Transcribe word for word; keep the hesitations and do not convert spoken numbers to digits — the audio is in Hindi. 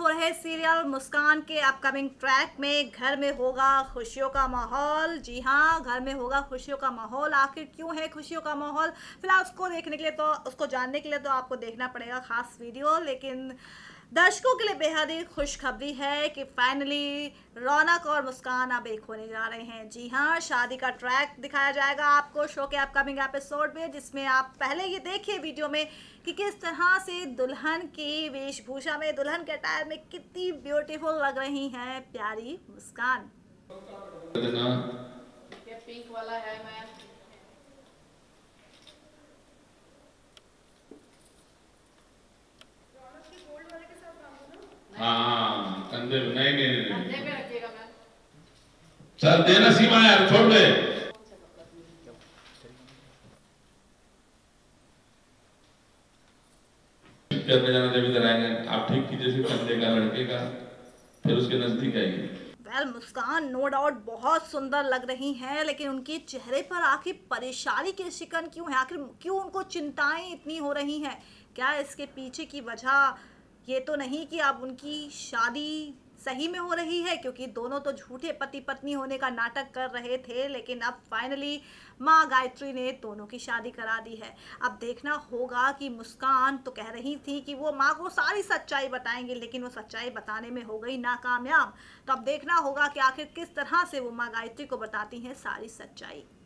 हो रहे सीरियल मुस्कान के अपकमिंग ट्रैक में घर में होगा खुशियों का माहौल। जी हाँ, घर में होगा खुशियों का माहौल। आखिर क्यों है खुशियों का माहौल? फिलहाल उसको देखने के लिए तो उसको जानने के लिए तो आपको देखना पड़ेगा खास वीडियो। लेकिन दर्शकों के लिए बेहद ही खुशखबरी है कि फाइनली रौनक और मुस्कान अब एक होने जा रहे हैं। जी हाँ, शादी का ट्रैक दिखाया जाएगा आपको शो के अपकमिंग एपिसोड में, जिसमें आप पहले ये देखिए वीडियो में कि किस तरह से दुल्हन की वेशभूषा में, दुल्हन के अटायर में कितनी ब्यूटीफुल लग रही हैं प्यारी मुस्कान। ये पिंक वाला है मैं। हाँ, कंधे में नहीं नहीं नहीं पे रखिएगा मैं। चल देना सीमा यार, छोड़ दे। करने जाना जब इधर आएंगे आप ठीक कीजिए सिर्फ कंधे का, लड़के का, फिर उसके नजदीक आएगी। वेल मुस्कान नो डाउट बहुत सुंदर लग रही हैं, लेकिन उनके चेहरे पर आखिर परेशानी के शिकन क्यों है? आखिर क्यों उनको चिंताएं इतनी हो रही हैं? क्या इसके पीछे की वजह ये तो नहीं कि अब उनकी शादी सही में हो रही है? क्योंकि दोनों तो झूठे पति पत्नी होने का नाटक कर रहे थे, लेकिन अब फाइनली माँ गायत्री ने दोनों की शादी करा दी है। अब देखना होगा कि मुस्कान तो कह रही थी कि वो माँ को सारी सच्चाई बताएंगे, लेकिन वो सच्चाई बताने में हो गई नाकामयाब। तो अब देखना होगा कि आखिर किस तरह से वो माँ गायत्री को बताती हैं सारी सच्चाई।